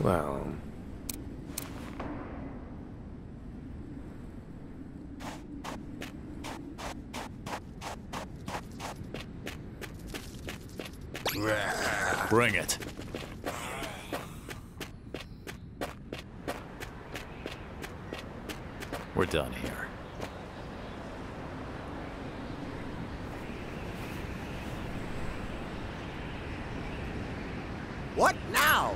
Well... Bring it. We're done here. What now?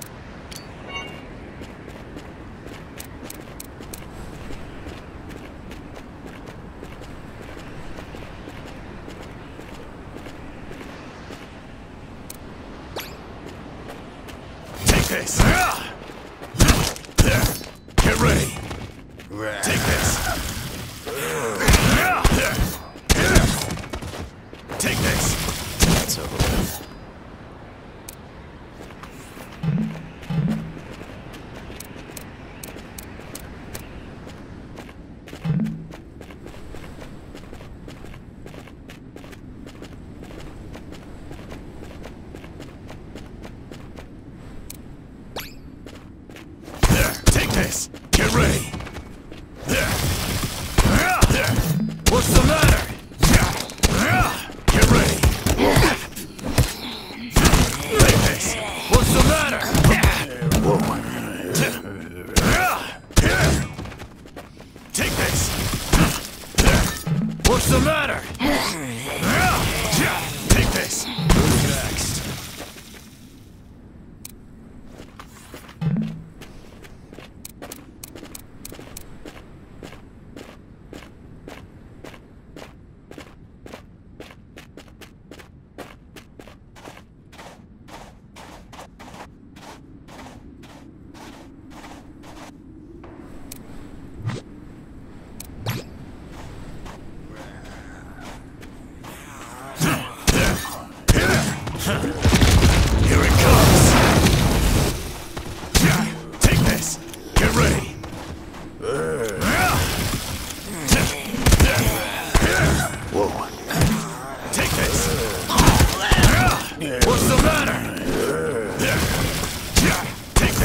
Take this. Get ready. Take this. Take this. That's over with. Get ready. What's the matter? Get ready. Take this. What's the matter? Take this. What's the matter? Take this. Relax. Here it comes! Take this! Get ready! Whoa. Take this! What's the matter? Take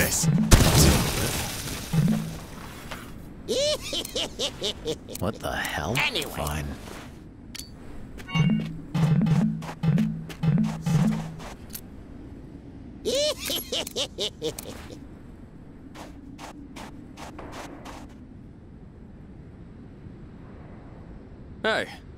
this! What the hell? Anyway. Fine. Hey.